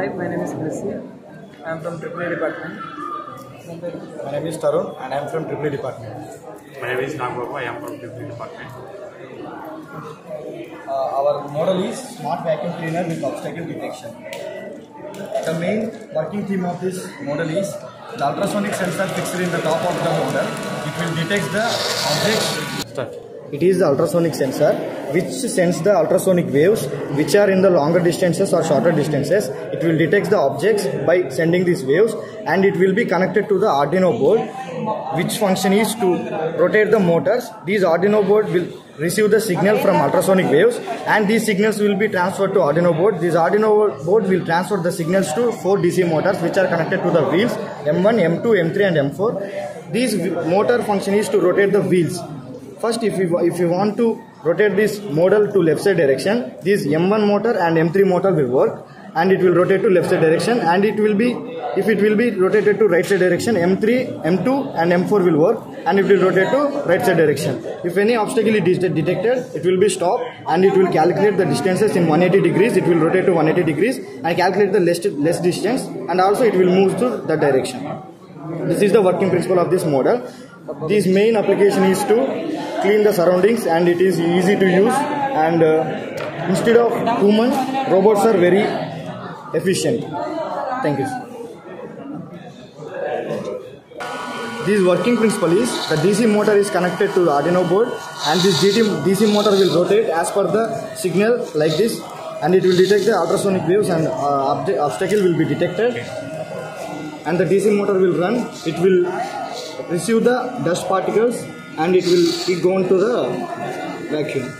Hi, my name is Prasir. I am from AAA department. My name is Tarun and I am from AAA department. My name is Nagobu. I am from AAA department. Our model is Smart Vacuum Cleaner with obstacle detection. The main working theme of this model is the ultrasonic sensor fixed in the top of the model. It will detect the objects. It is the ultrasonic sensor which sends the ultrasonic waves which are in the longer distances or shorter distances. It will detect the objects by sending these waves, and it will be connected to the Arduino board, which function is to rotate the motors. These Arduino board will receive the signal from ultrasonic waves, and these signals will be transferred to Arduino board. This Arduino board will transfer the signals to 4 DC motors which are connected to the wheels M1, M2, M3 and M4. This motor function is to rotate the wheels. First, if you want to rotate this model to left side direction, this M1 motor and M3 motor will work, and it will rotate to left side direction, and it will be, if it will be rotated to right side direction, M3, M2 and M4 will work, and it will rotate to right side direction. If any obstacle is detected, it will be stopped, and it will calculate the distances in 180 degrees, it will rotate to 180 degrees and calculate the less distance, and also it will move to that direction. This is the working principle of this model. This main application is to clean the surroundings, and it is easy to use, and instead of human, robots are very efficient. Thank you. This working principle is the DC motor is connected to the Arduino board, and this DC motor will rotate as per the signal like this, and it will detect the ultrasonic waves, and obstacle will be detected, and the DC motor will run. It will receive the dust particles and it will go into the vacuum.